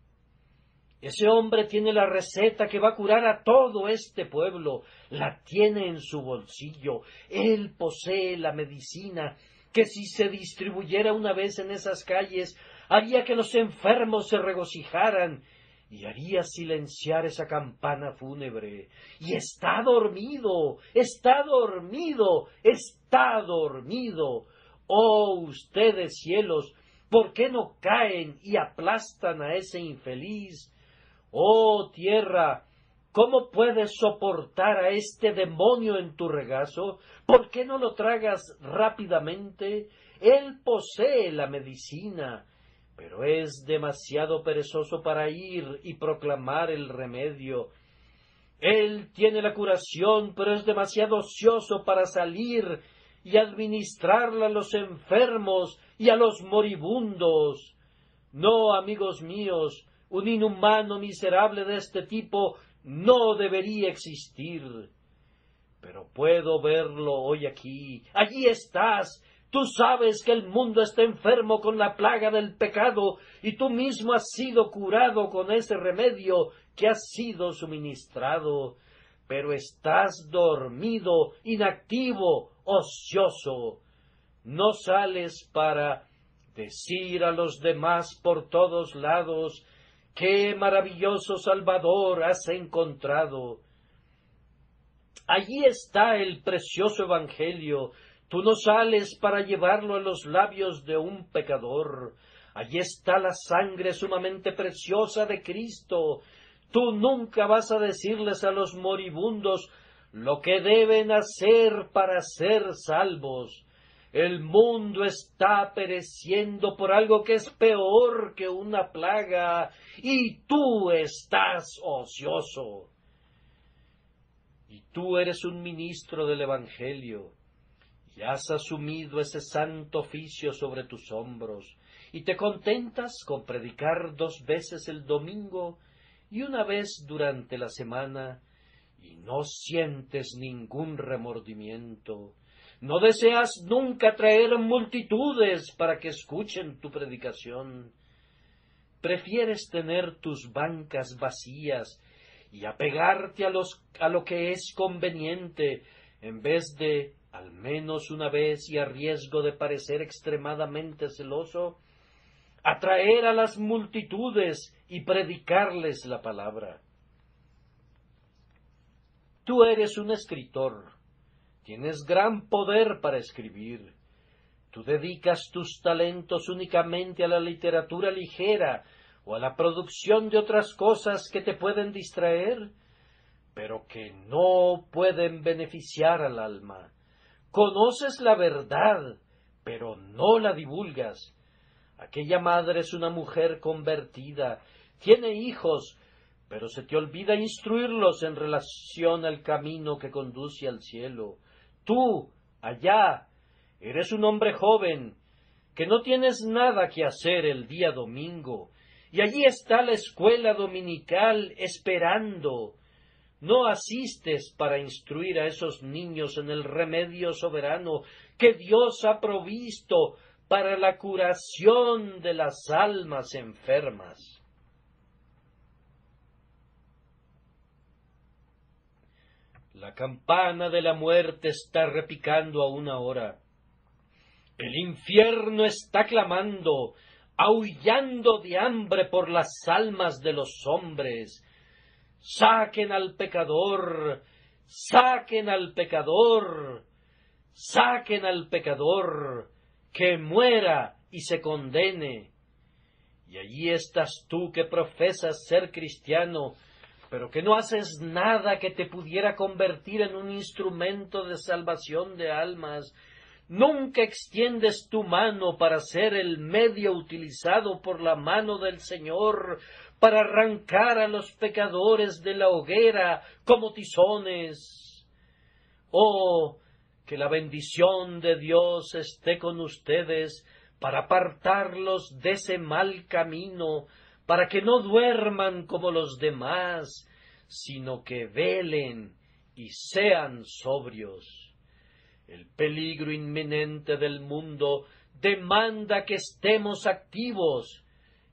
Ese hombre tiene la receta que va a curar a todo este pueblo. La tiene en su bolsillo. Él posee la medicina que, si se distribuyera una vez en esas calles, haría que los enfermos se regocijaran y haría silenciar esa campana fúnebre. Y está dormido, está dormido, está dormido. ¡Oh, ustedes cielos! ¿Por qué no caen y aplastan a ese infeliz? ¡Oh, tierra! ¿Cómo puedes soportar a este demonio en tu regazo? ¿Por qué no lo tragas rápidamente? Él posee la medicina, pero es demasiado perezoso para ir y proclamar el remedio. Él tiene la curación, pero es demasiado ocioso para salir y administrarla a los enfermos y a los moribundos. No, amigos míos, un inhumano miserable de este tipo no debería existir. Pero puedo verlo hoy aquí. Allí estás. Tú sabes que el mundo está enfermo con la plaga del pecado, y tú mismo has sido curado con ese remedio que ha sido suministrado. Pero estás dormido, inactivo, ocioso. No sales para decir a los demás por todos lados: ¡qué maravilloso Salvador has encontrado! Allí está el precioso Evangelio. Tú no sales para llevarlo a los labios de un pecador. Allí está la sangre sumamente preciosa de Cristo. Tú nunca vas a decirles a los moribundos lo que deben hacer para ser salvos. El mundo está pereciendo por algo que es peor que una plaga, y tú estás ocioso. Y tú eres un ministro del Evangelio, y has asumido ese santo oficio sobre tus hombros, y te contentas con predicar 2 veces el domingo y una vez durante la semana, y no sientes ningún remordimiento. No deseas nunca traer multitudes para que escuchen tu predicación. Prefieres tener tus bancas vacías y apegarte a lo que es conveniente, en vez de, al menos una vez y a riesgo de parecer extremadamente celoso, atraer a las multitudes y predicarles la palabra. Tú eres un escritor. Tienes gran poder para escribir. Tú dedicas tus talentos únicamente a la literatura ligera o a la producción de otras cosas que te pueden distraer, pero que no pueden beneficiar al alma. Conoces la verdad, pero no la divulgas. Aquella madre es una mujer convertida, tiene hijos, pero se te olvida instruirlos en relación al camino que conduce al cielo. Tú, allá, eres un hombre joven, que no tienes nada que hacer el día domingo, y allí está la escuela dominical esperando. No asistes para instruir a esos niños en el remedio soberano que Dios ha provisto para la curación de las almas enfermas. La campana de la muerte está repicando a una hora. El infierno está clamando, aullando de hambre por las almas de los hombres. ¡Saquen al pecador! ¡Saquen al pecador! ¡Saquen al pecador! ¡Que muera y se condene! Y allí estás tú que profesas ser cristiano, pero que no haces nada que te pudiera convertir en un instrumento de salvación de almas. Nunca extiendes tu mano para ser el medio utilizado por la mano del Señor para arrancar a los pecadores de la hoguera como tizones. Oh, que la bendición de Dios esté con ustedes para apartarlos de ese mal camino, para que no duerman como los demás, sino que velen y sean sobrios. El peligro inminente del mundo demanda que estemos activos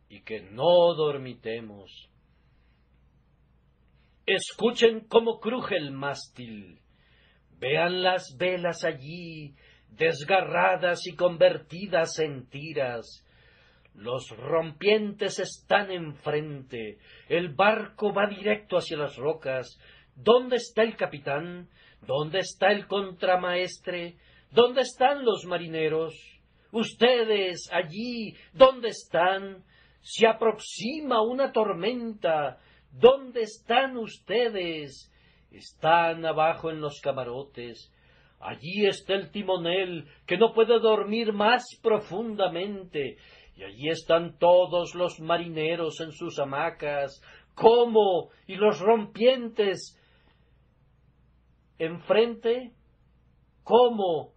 y que no dormitemos. Escuchen cómo cruje el mástil. Vean las velas allí, desgarradas y convertidas en tiras. Los rompientes están enfrente. El barco va directo hacia las rocas. ¿Dónde está el capitán? ¿Dónde está el contramaestre? ¿Dónde están los marineros? Ustedes, allí, ¿dónde están? Se aproxima una tormenta. ¿Dónde están ustedes? Están abajo en los camarotes. Allí está el timonel, que no puede dormir más profundamente. Y allí están todos los marineros en sus hamacas. ¿Cómo? ¿Y los rompientes? ¿Enfrente? ¿Cómo?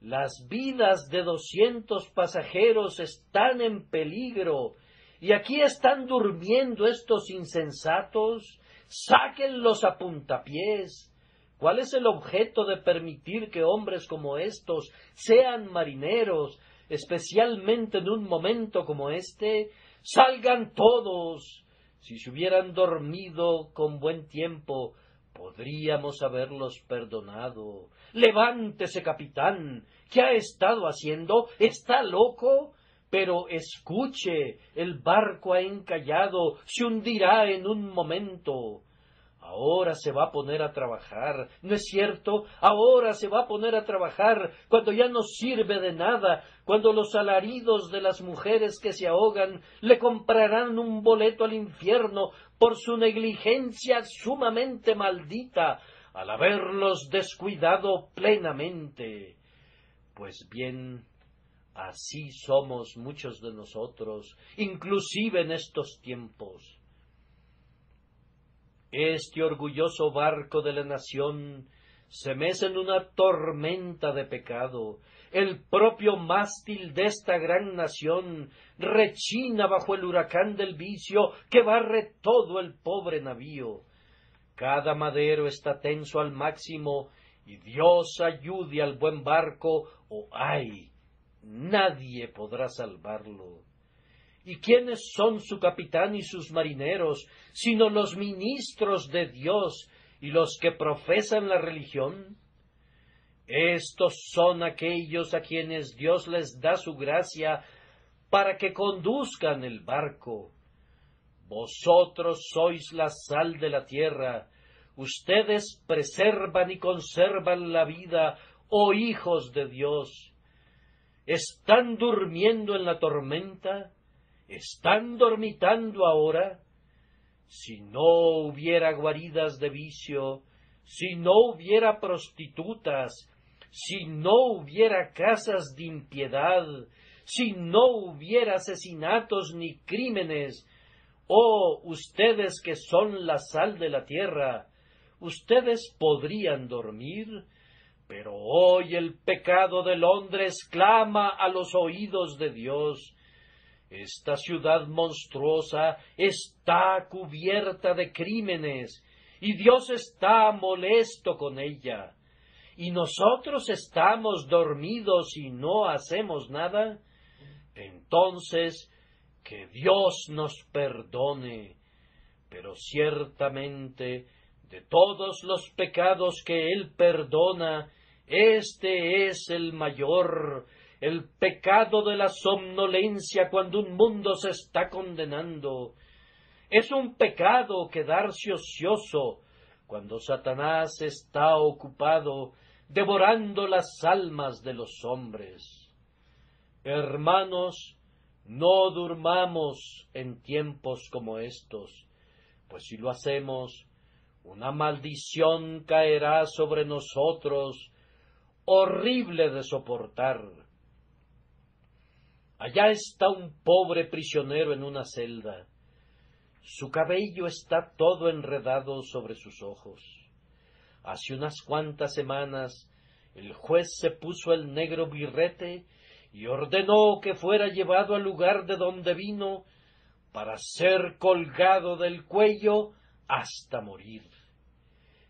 Las vidas de 200 pasajeros están en peligro. ¿Y aquí están durmiendo estos insensatos? ¡Sáquenlos a puntapiés! ¿Cuál es el objeto de permitir que hombres como estos sean marineros, especialmente en un momento como este? ¡Salgan todos! Si se hubieran dormido con buen tiempo, podríamos haberlos perdonado. ¡Levántese, capitán! ¿Qué ha estado haciendo? ¿Está loco? Pero escuche, el barco ha encallado, se hundirá en un momento. Ahora se va a poner a trabajar, ¿no es cierto? Ahora se va a poner a trabajar, cuando ya no sirve de nada, cuando los alaridos de las mujeres que se ahogan le comprarán un boleto al infierno por su negligencia sumamente maldita, al haberlos descuidado plenamente. Pues bien, así somos muchos de nosotros, inclusive en estos tiempos. Este orgulloso barco de la nación se mece en una tormenta de pecado. El propio mástil de esta gran nación rechina bajo el huracán del vicio que barre todo el pobre navío. Cada madero está tenso al máximo, y Dios ayude al buen barco, o ay, nadie podrá salvarlo. ¿Y quiénes son su capitán y sus marineros, sino los ministros de Dios y los que profesan la religión? Estos son aquellos a quienes Dios les da su gracia para que conduzcan el barco. Vosotros sois la sal de la tierra, ustedes preservan y conservan la vida, oh hijos de Dios. ¿Están durmiendo en la tormenta? ¿Están dormitando ahora? Si no hubiera guaridas de vicio, si no hubiera prostitutas, si no hubiera casas de impiedad, si no hubiera asesinatos ni crímenes, oh, ustedes que son la sal de la tierra, ¿ustedes podrían dormir? Pero hoy el pecado de Londres clama a los oídos de Dios. Esta ciudad monstruosa está cubierta de crímenes, y Dios está molesto con ella. ¿Y nosotros estamos dormidos y no hacemos nada? Entonces, que Dios nos perdone. Pero ciertamente, de todos los pecados que Él perdona, este es el mayor, el pecado de la somnolencia cuando un mundo se está condenando. Es un pecado quedarse ocioso cuando Satanás está ocupado devorando las almas de los hombres. Hermanos, no durmamos en tiempos como estos, pues si lo hacemos, una maldición caerá sobre nosotros, horrible de soportar. Allá está un pobre prisionero en una celda. Su cabello está todo enredado sobre sus ojos. Hace unas cuantas semanas, el juez se puso el negro birrete y ordenó que fuera llevado al lugar de donde vino para ser colgado del cuello hasta morir.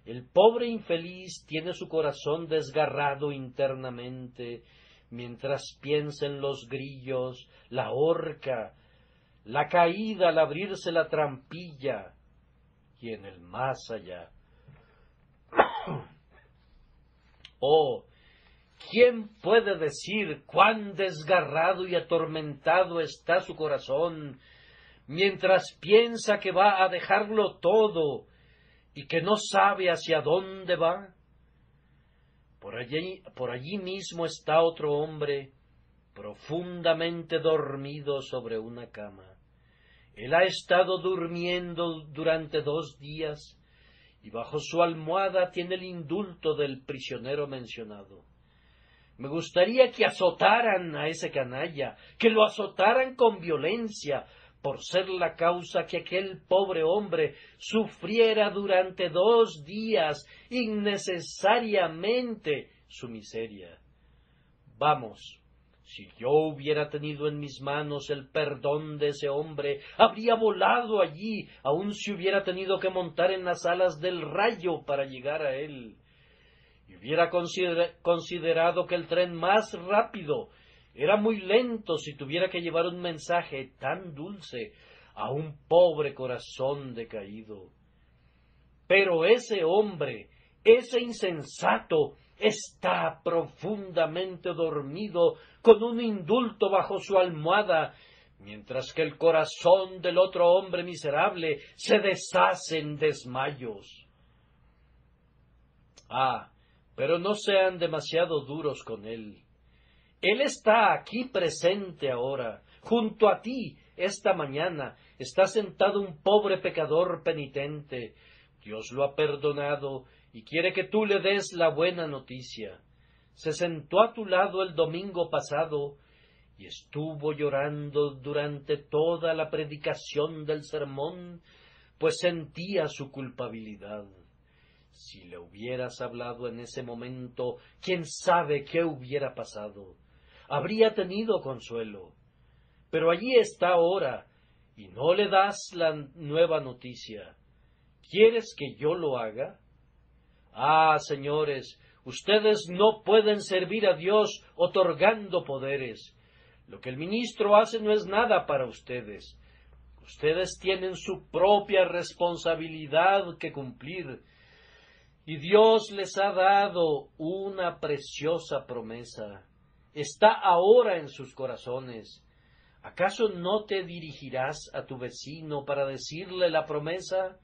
El pobre infeliz tiene su corazón desgarrado internamente, mientras piensa en los grillos, la horca, la caída al abrirse la trampilla, y en el más allá. Oh, ¿quién puede decir cuán desgarrado y atormentado está su corazón, mientras piensa que va a dejarlo todo, y que no sabe hacia dónde va? Por allí mismo está otro hombre, profundamente dormido sobre una cama. Él ha estado durmiendo durante 2 días, y bajo su almohada tiene el indulto del prisionero mencionado. Me gustaría que azotaran a ese canalla, que lo azotaran con violencia, por ser la causa que aquel pobre hombre sufriera durante 2 días innecesariamente su miseria. Vamos, si yo hubiera tenido en mis manos el perdón de ese hombre, habría volado allí, aun si hubiera tenido que montar en las alas del rayo para llegar a él. Y hubiera considerado que el tren más rápido era muy lento si tuviera que llevar un mensaje tan dulce a un pobre corazón decaído. Pero ese hombre, ese insensato, está profundamente dormido con un indulto bajo su almohada, mientras que el corazón del otro hombre miserable se deshace en desmayos. Ah, pero no sean demasiado duros con él. Él está aquí presente ahora, junto a ti, esta mañana. Está sentado un pobre pecador penitente. Dios lo ha perdonado y quiere que tú le des la buena noticia. Se sentó a tu lado el domingo pasado y estuvo llorando durante toda la predicación del sermón, pues sentía su culpabilidad. Si le hubieras hablado en ese momento, quién sabe qué hubiera pasado. Habría tenido consuelo, pero allí está ahora, y no le das la nueva noticia. ¿Quieres que yo lo haga? Ah, señores, ustedes no pueden servir a Dios otorgando poderes. Lo que el ministro hace no es nada para ustedes. Ustedes tienen su propia responsabilidad que cumplir, y Dios les ha dado una preciosa promesa. Está ahora en sus corazones. ¿Acaso no te dirigirás a tu vecino para decirle la promesa?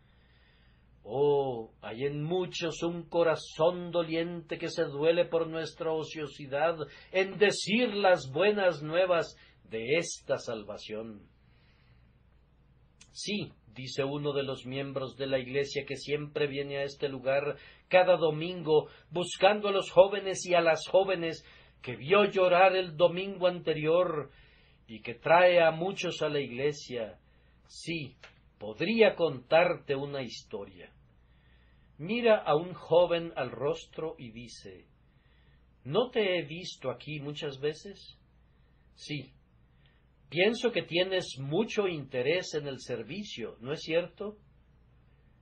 Oh, hay en muchos un corazón doliente que se duele por nuestra ociosidad en decir las buenas nuevas de esta salvación. Sí, dice uno de los miembros de la iglesia que siempre viene a este lugar cada domingo buscando a los jóvenes y a las jóvenes que vio llorar el domingo anterior y que trae a muchos a la iglesia. Sí, podría contarte una historia. Mira a un joven al rostro y dice, ¿no te he visto aquí muchas veces? Sí, pienso que tienes mucho interés en el servicio, ¿no es cierto?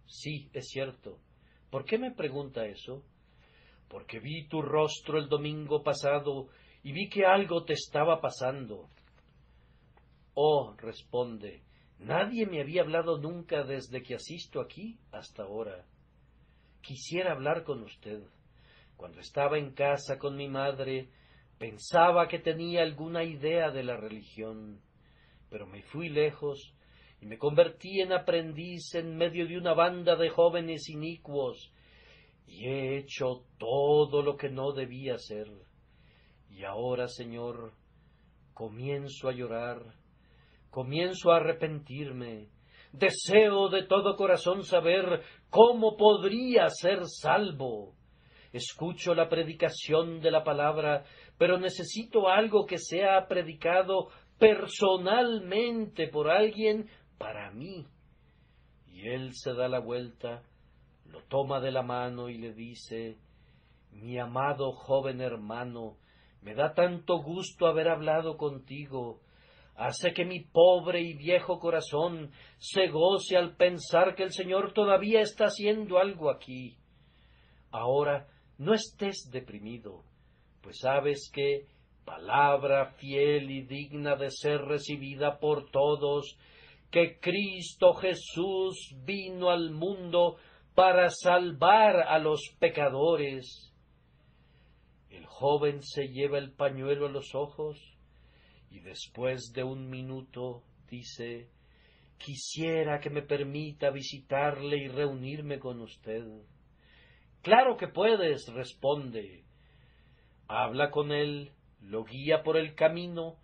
Sí, es cierto. ¿Por qué me pregunta eso? Porque vi tu rostro el domingo pasado y vi que algo te estaba pasando. Oh, responde, nadie me había hablado nunca desde que asisto aquí hasta ahora. Quisiera hablar con usted. Cuando estaba en casa con mi madre, pensaba que tenía alguna idea de la religión, pero me fui lejos y me convertí en aprendiz en medio de una banda de jóvenes inicuos, y he hecho todo lo que no debía hacer. Y ahora, Señor, comienzo a llorar, comienzo a arrepentirme. Deseo de todo corazón saber cómo podría ser salvo. Escucho la predicación de la palabra, pero necesito algo que sea predicado personalmente por alguien para mí. Y él se da la vuelta, lo toma de la mano y le dice, «Mi amado joven hermano, me da tanto gusto haber hablado contigo. Hace que mi pobre y viejo corazón se goce al pensar que el Señor todavía está haciendo algo aquí. Ahora no estés deprimido, pues sabes que, palabra fiel y digna de ser recibida por todos, que Cristo Jesús vino al mundo para salvar a los pecadores. El joven se lleva el pañuelo a los ojos y después de un minuto dice: «Quisiera que me permita visitarle y reunirme con usted». «Claro que puedes», responde. Habla con él, lo guía por el camino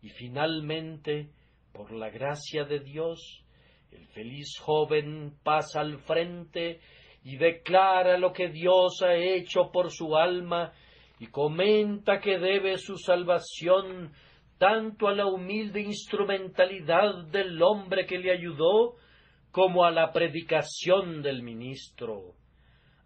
y finalmente, por la gracia de Dios, el feliz joven pasa al frente y declara lo que Dios ha hecho por su alma y comenta que debe su salvación tanto a la humilde instrumentalidad del hombre que le ayudó, como a la predicación del ministro.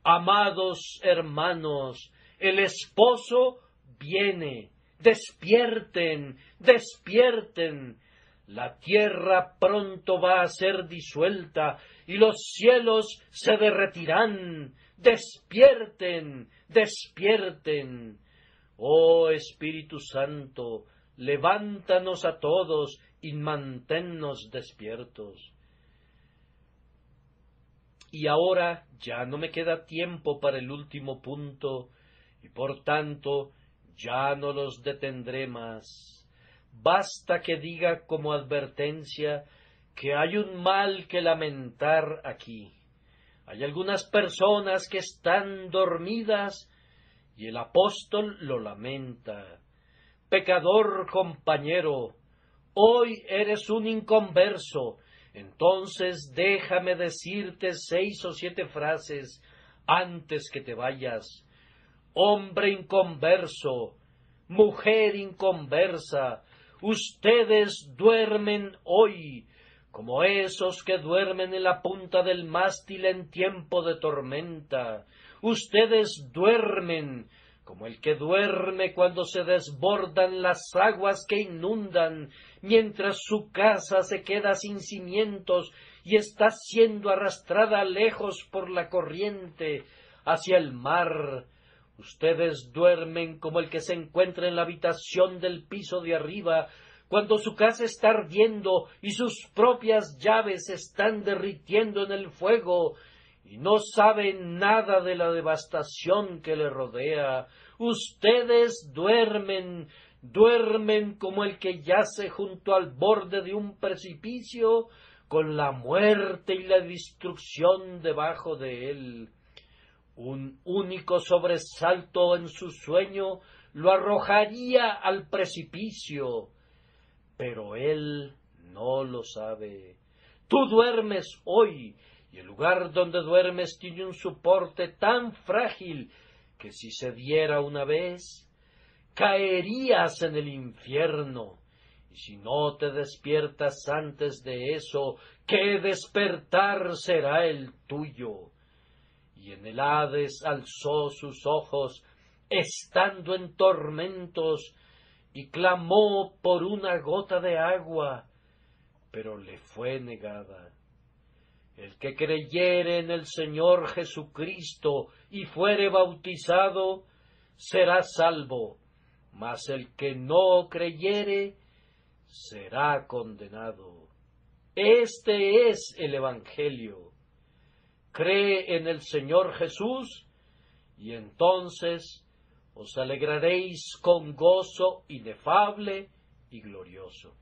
Amados hermanos, el esposo viene. Despierten, despierten. La tierra pronto va a ser disuelta, y los cielos se derretirán. Despierten, despierten. Oh Espíritu Santo, levántanos a todos y manténnos despiertos. Y ahora ya no me queda tiempo para el último punto, y por tanto ya no los detendré más. Basta que diga como advertencia que hay un mal que lamentar aquí. Hay algunas personas que están dormidas, y el apóstol lo lamenta. Pecador compañero, hoy eres un inconverso, entonces déjame decirte 6 o 7 frases antes que te vayas. Hombre inconverso, mujer inconversa, ustedes duermen hoy, como esos que duermen en la punta del mástil en tiempo de tormenta. Ustedes duermen como el que duerme cuando se desbordan las aguas que inundan, mientras su casa se queda sin cimientos y está siendo arrastrada lejos por la corriente hacia el mar. Ustedes duermen como el que se encuentra en la habitación del piso de arriba, cuando su casa está ardiendo y sus propias llaves se están derritiendo en el fuego, y no saben nada de la devastación que le rodea. Ustedes duermen, duermen como el que yace junto al borde de un precipicio, con la muerte y la destrucción debajo de él. Un único sobresalto en su sueño lo arrojaría al precipicio, pero él no lo sabe. Tú duermes hoy, y el lugar donde duermes tiene un soporte tan frágil que si se diera una vez, caerías en el infierno. Y si no te despiertas antes de eso, ¿qué despertar será el tuyo? Y en el Hades alzó sus ojos, estando en tormentos, y clamó por una gota de agua, pero le fue negada. El que creyere en el Señor Jesucristo y fuere bautizado, será salvo, mas el que no creyere, será condenado. Este es el Evangelio. Cree en el Señor Jesús, y entonces os alegraréis con gozo inefable y glorioso.